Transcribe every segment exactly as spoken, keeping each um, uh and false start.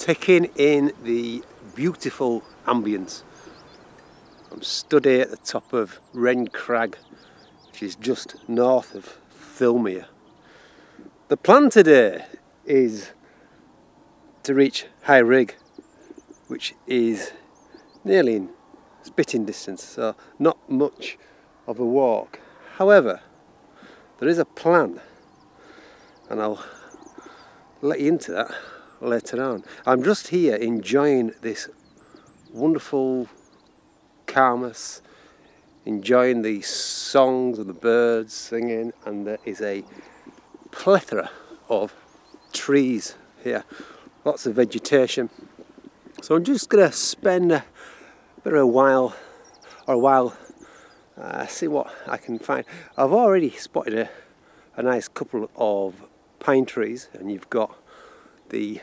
taking in the beautiful ambience. I'm stood here at the top of Wren Crag, which is just north of Thirlmere. The plan today is to reach High Rigg, which is nearly in spitting distance, so not much of a walk. However, there is a plan, and I'll let you into that later on. I'm just here enjoying this wonderful calmness, enjoying the songs of the birds singing, and there is a plethora of trees here, lots of vegetation. So I'm just going to spend a bit of a while, or a while, uh, see what I can find. I've already spotted a, a nice couple of pine trees, and you've got the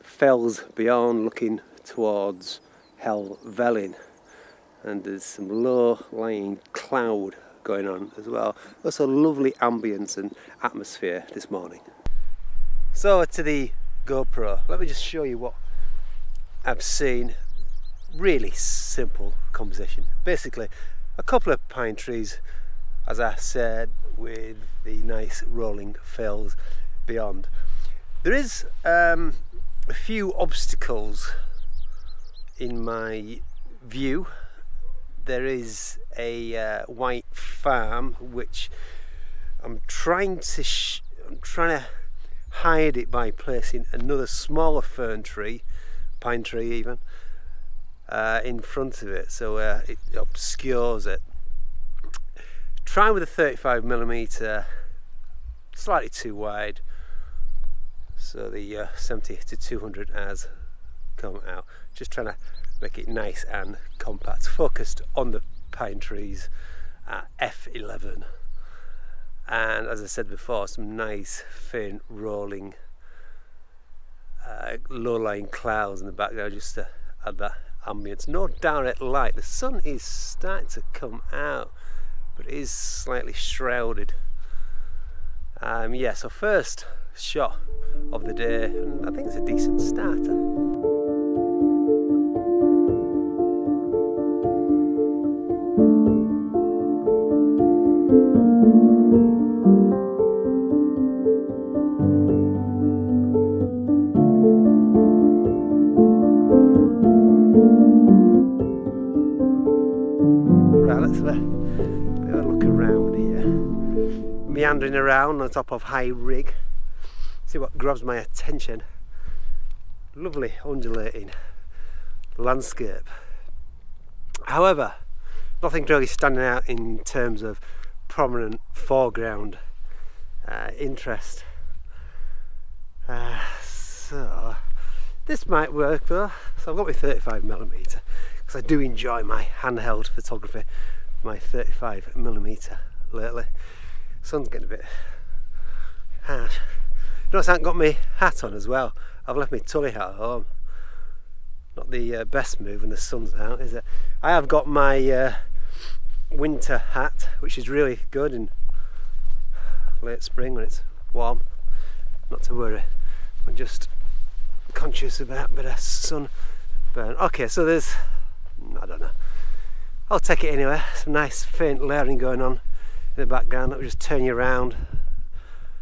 fells beyond looking towards Helvellyn, and there's some low-lying cloud going on as well. That's a lovely ambience and atmosphere this morning. So to the GoPro, let me just show you what I've seen. Really simple composition. Basically a couple of pine trees, as I said, with the nice rolling fells beyond. There is um, a few obstacles in my view. There is a uh, white farm which I'm trying to sh I'm trying to hide it by placing another smaller fern tree, pine tree even, uh, in front of it, so uh, it obscures it. Try with a thirty-five millimeter, slightly too wide, so the uh, seventy to two hundred has come out. Just trying to make it nice and compact, focused on the pine trees at F eleven, and as I said before, some nice faint rolling uh, low-lying clouds in the background just to add that ambience. No direct light, the sun is starting to come out, but it is slightly shrouded. Um, yeah, so first shot of the day, and I think it's a decent start. Meandering around on top of High Rigg, see what grabs my attention. Lovely undulating landscape. However, nothing really standing out in terms of prominent foreground uh, interest. Uh, so this might work though. So I've got my thirty-five millimeter because I do enjoy my handheld photography, my thirty-five millimeter lately. Sun's getting a bit harsh. Notice I haven't got my hat on as well. I've left my tully hat at home. Not the uh, best move when the sun's out, is it? I have got my uh, winter hat, which is really good in late spring when it's warm. Not to worry, I'm just conscious about a bit of sun burn. Okay, so there's, I don't know, I'll take it anyway. Some nice faint layering going on in the background. Let me just turn you around,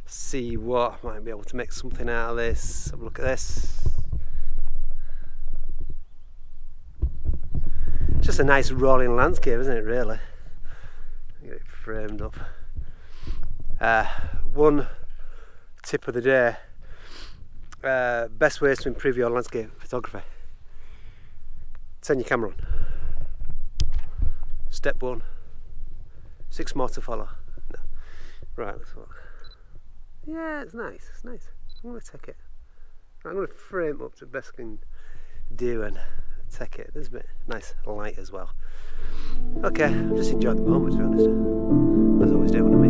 see what might be able to make something out of this. Have a look at this. It's just a nice rolling landscape, isn't it, really? Get it framed up. Uh, one tip of the day, uh, best ways to improve your landscape photography. Turn your camera on. Step one. Six more to follow. No. Right, let's walk. Yeah, it's nice, it's nice. I'm going to take it. I'm going to frame up to the best I can do and take it. There's a bit nice light as well. Okay, I'm just enjoying the moment, to be honest. As I always do when I'm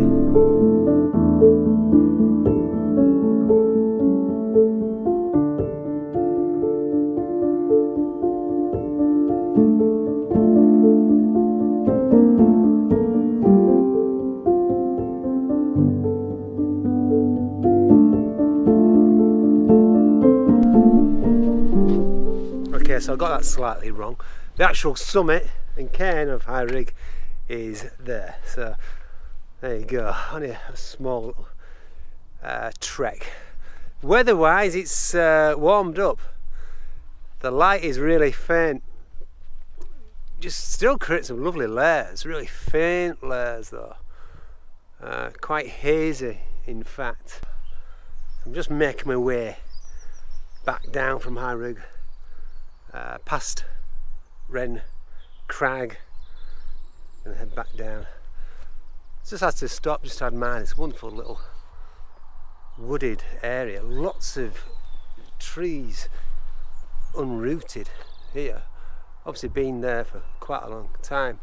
so I got that slightly wrong. The actual summit and cairn of High Rigg is there, so there you go, only a small uh, trek. Weather-wise, it's uh, warmed up. The light is really faint. Just still creates some lovely layers, really faint layers though. Uh, quite hazy, in fact. I'm just making my way back down from High Rigg, uh, past Wren Crag, and head back down. Just had to stop, just had mine. It's a wonderful little wooded area. Lots of trees unrooted here. Obviously been there for quite a long time,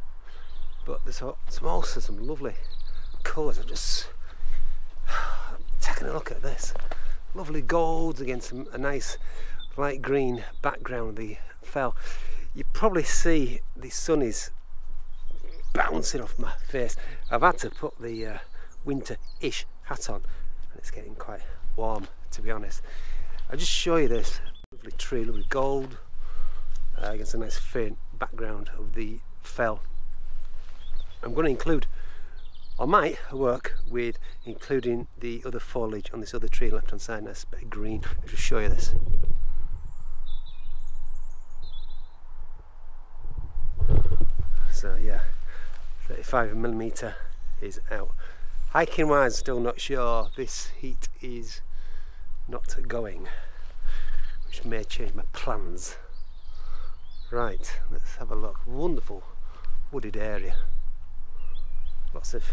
but there's also some lovely colours. I'm just taking a look at this. Lovely golds against a nice light green background of the fell. You probably see the sun is bouncing off my face. I've had to put the uh, winter-ish hat on, and it's getting quite warm, to be honest. I'll just show you this lovely tree, lovely gold uh, against a nice faint background of the fell. I'm going to include, I might work with including the other foliage on this other tree left hand side, and that's a bit of green. I'll just show you this. So yeah, thirty-five millimeter is out. Hiking wise, still not sure. This heat is not going, which may change my plans. Right, let's have a look. Wonderful wooded area. Lots of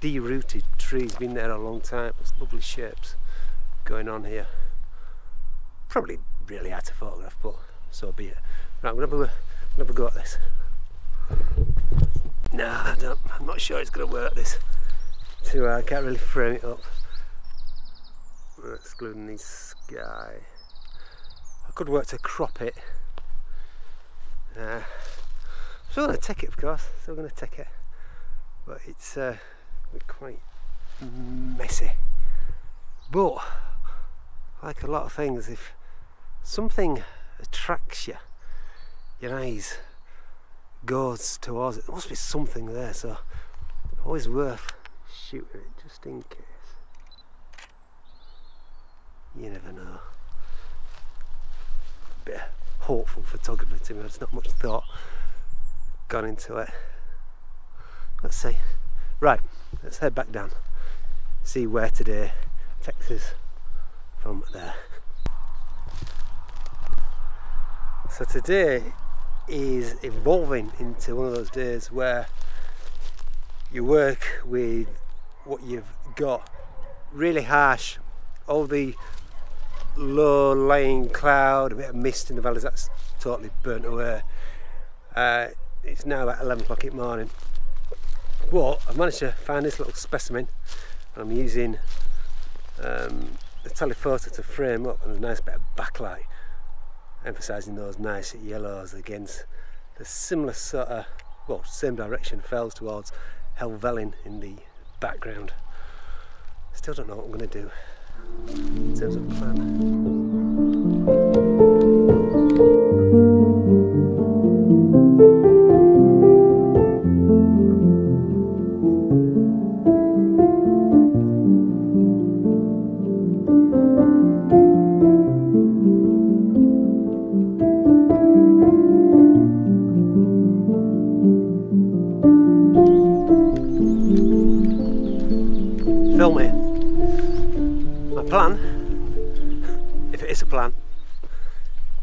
de-rooted trees, been there a long time. There's lovely shapes going on here. Probably really hard to photograph, but so be it. Right, we'll have a, we'll have a go at this. No, I don't, I'm not sure it's going to work, this. Too hard, I can't really frame it up. Excluding the sky. I could work to crop it. Uh, I'm still going to take it, of course, still going to take it. But it's uh, quite messy. But, like a lot of things, if something attracts you, your eyes goes towards it. There must be something there, so always worth shooting it, just in case. You never know. A bit of hopeful photography to me, there's not much thought gone into it. Let's see. Right, let's head back down, see where today takes us from there. So today is evolving into one of those days where you work with what you've got. Really harsh, all the low-lying cloud, a bit of mist in the valleys, that's totally burnt away. Uh, it's now about eleven o'clock in the morning. But I've managed to find this little specimen, and I'm using um, the telephoto to frame up, and a nice bit of backlight, emphasising those nice yellows against the similar sort of, well, same direction fells towards Helvellyn in the background. Still don't know what I'm going to do in terms of plan. Plan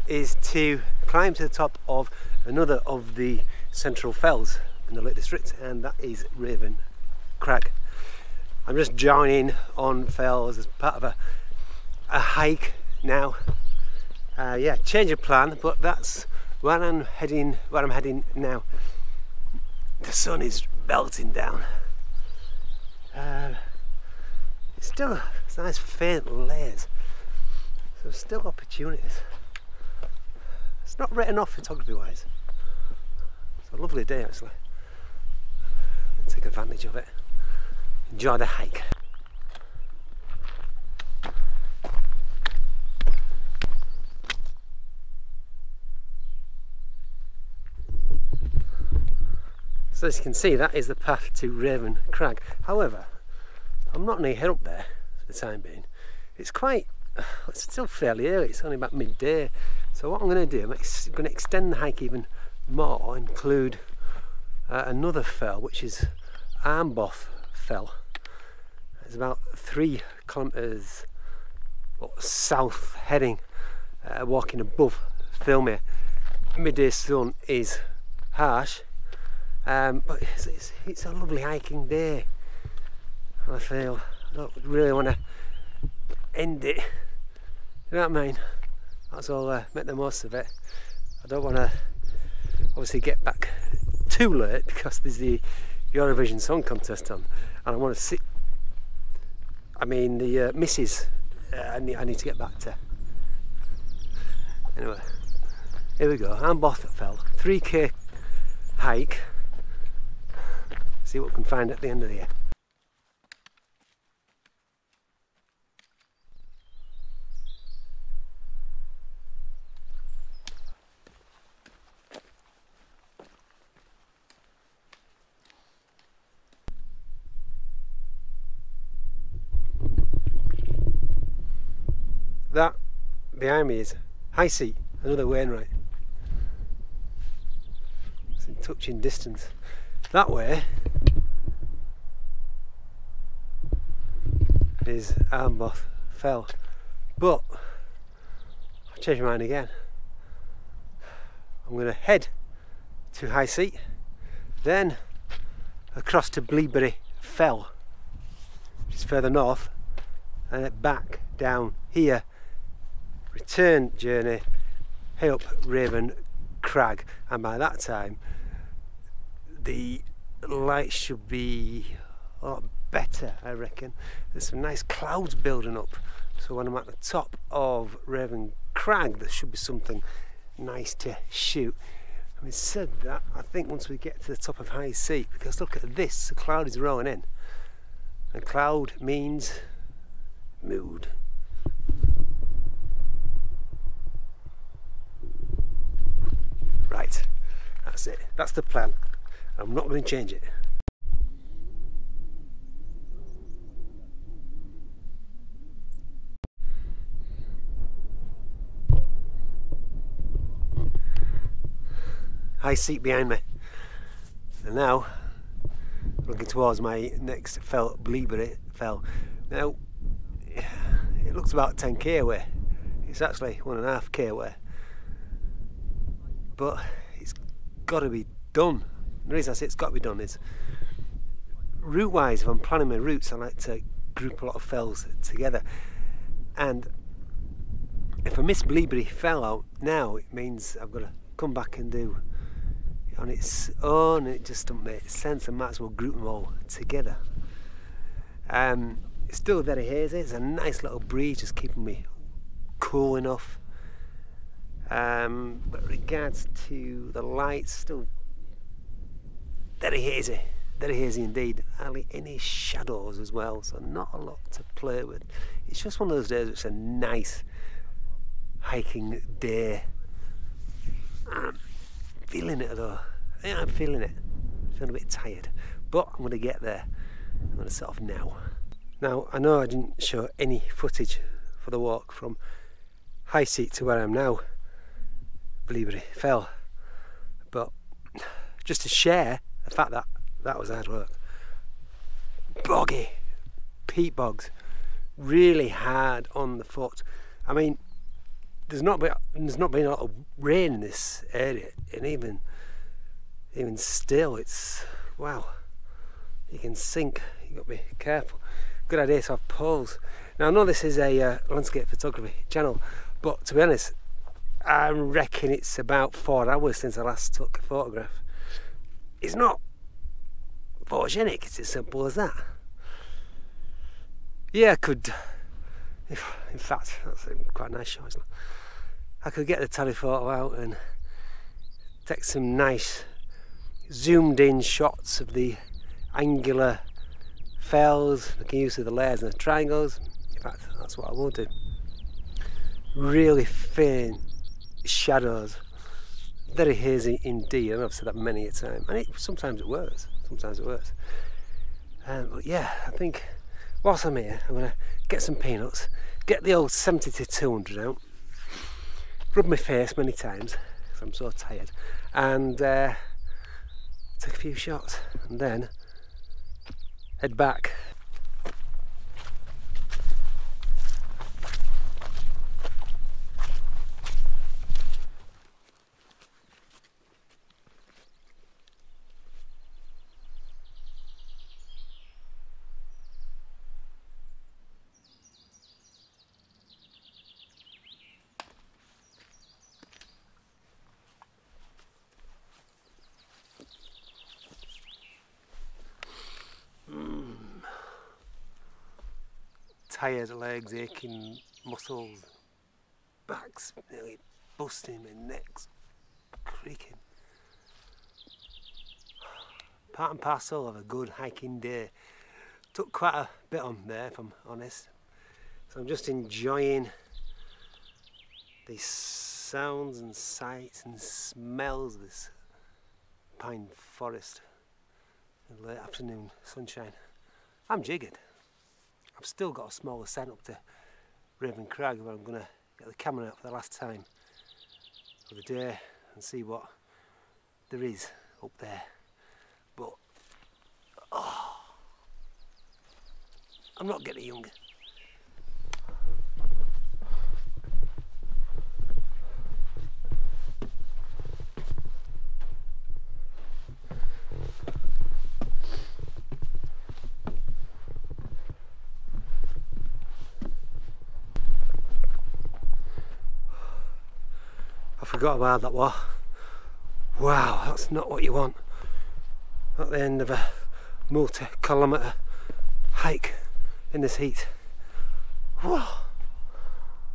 is to climb to the top of another of the central fells in the Lake District, and that is Raven Crag. I'm just joining on fells as part of a, a hike now. Uh, yeah, change of plan, but that's where I'm heading. Where I'm heading now. The sun is melting down. Uh, it's still it's nice faint layers. There's still opportunities. It's not written off photography wise. It's a lovely day actually. I'll take advantage of it. Enjoy the hike. So as you can see, that is the path to Raven Crag. However, I'm not going to head up there for the time being. It's quite, it's still fairly early, it's only about midday. So what I'm going to do, I'm going to extend the hike even more, include uh, another fell, which is Armboth Fell. It's about three kilometres south heading, uh, walking above Thirlmere. Midday sun is harsh. Um, but it's, it's, it's a lovely hiking day. I feel I don't really want to end it. You know what I mean? That's all. Uh, make the most of it. I don't want to obviously get back too late because there's the Eurovision Song Contest on, and I want to sit. I mean, the uh, missus. Uh, I need. I need to get back to. Anyway, here we go. Armboth Fell, three K hike. See what we can find at the end of the year. That behind me is High Seat, another Wainwright. It's in touching distance. That way is Armboth Fell, but I've changed my mind again. I'm going to head to High Seat, then across to Bleaberry Fell, which is further north, and then back down here, return journey, hey up Raven Crag, and by that time the light should be a lot better, I reckon. There's some nice clouds building up, so when I'm at the top of Raven Crag there should be something nice to shoot. Having said that, I think once we get to the top of High Seat, because look at this, the cloud is rolling in, and cloud means mood. Right, that's it, that's the plan. I'm not going to change it. High Seat behind me. And now, looking towards my next fell, Bleaberry Fell. Now, it looks about ten K away. It's actually one and a half K away. But it's got to be done. The reason I say it's got to be done is, route-wise, if I'm planning my routes, I like to group a lot of fells together. And if I miss Bleaberry Fell out now, it means I've got to come back and do it on its own. It just doesn't make sense. I might as well group them all together. Um, it's still very hazy. It's a nice little breeze, just keeping me cool enough. Um, but regards to the lights, still very hazy, very hazy indeed. Hardly any shadows as well, so not a lot to play with. It's just one of those days. It's a nice hiking day. I'm feeling it though. Yeah, I'm feeling it. I'm feeling a bit tired, but I'm going to get there. I'm going to set off now. Now I know I didn't show any footage for the walk from High Seat to where I am now, Bleaberry Fell, but just to share the fact that that was hard work. Boggy, peat bogs, really hard on the foot. I mean, there's not been there's not been a lot of rain in this area, and even even still, it's wow. You can sink. You got to be careful. Good idea to have poles. Now I know this is a uh, landscape photography channel, but to be honest, I reckon it's about four hours since I last took a photograph. It's not photogenic, it's as simple as that. Yeah, I could, if, in fact, that's quite a nice shot, isn't it? I could get the telephoto out and take some nice zoomed in shots of the angular fells, making use of the layers and the triangles. In fact, that's what I will do. Really faint shadows, Very hazy indeed, and I've said that many a time, and it, sometimes it works, sometimes it works. Um, but yeah, I think whilst I'm here, I'm going to get some peanuts, get the old seventy to two hundred out, rub my face many times, because I'm so tired, and uh, take a few shots, and then head back. Tired legs, aching muscles, back's nearly busting, my neck's creaking. Part and parcel of a good hiking day. Took quite a bit on there, if I'm honest. So I'm just enjoying these sounds and sights and smells of this pine forest in late afternoon sunshine. I'm jiggered. I've still got a small ascent up to Raven Crag where I'm going to get the camera out for the last time for the day and see what there is up there. But oh, I'm not getting younger. Forgot about that one. Wow, that's not what you want at the end of a multi-kilometre hike in this heat. Whoa,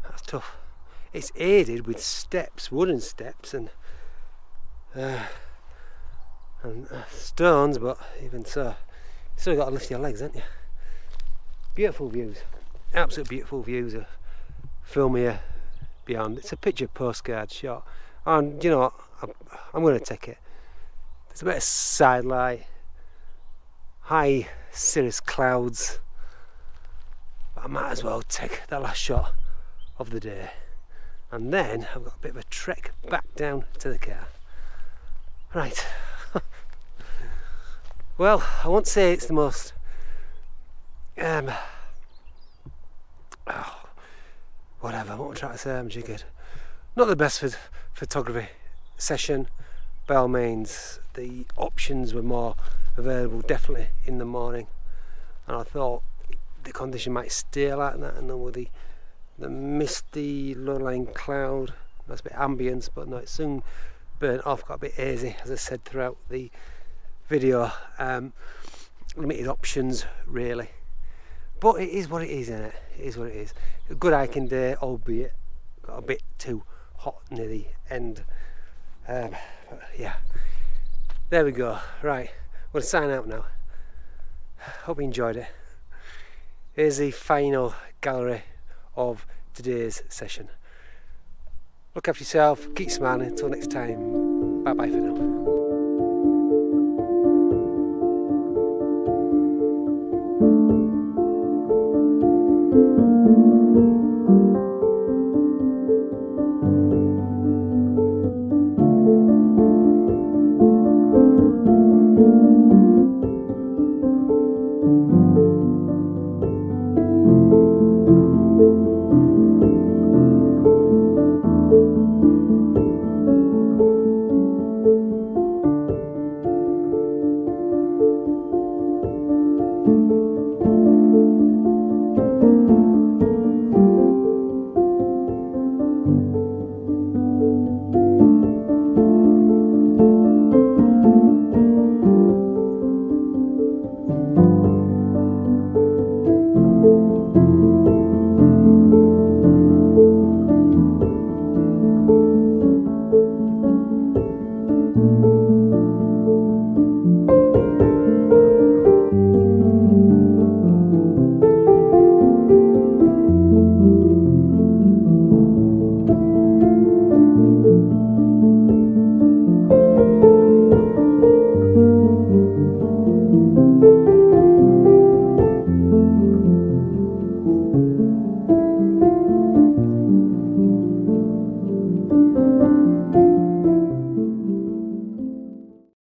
that's tough. It's aided with steps, wooden steps, and uh, and uh, stones, but even so, you still got to lift your legs, haven't you? Beautiful views, absolute beautiful views of Thirlmere. Beyond. It's a picture postcard shot, and you know what? I'm, I'm going to take it. There's a bit of side light, high cirrus clouds, but I might as well take the last shot of the day, and then I've got a bit of a trek back down to the car. Right. Well, I won't say it's the most um, oh, whatever, what I'm trying to say, I'm jiggered. Not the best for photography session, by all means. The options were more available definitely in the morning, and I thought the condition might stay like that, and then with the, the misty low-lying cloud, that's a bit ambience, but no, it soon burnt off, got a bit hazy, as I said throughout the video. Um, limited options, really. But it is what it is, isn't it? It is what it is. A good hiking day, albeit got a bit too hot near the end. Um, yeah, there we go. Right, we'll sign out now. Hope you enjoyed it. Here's the final gallery of today's session. Look after yourself, keep smiling. Until next time, bye bye for now.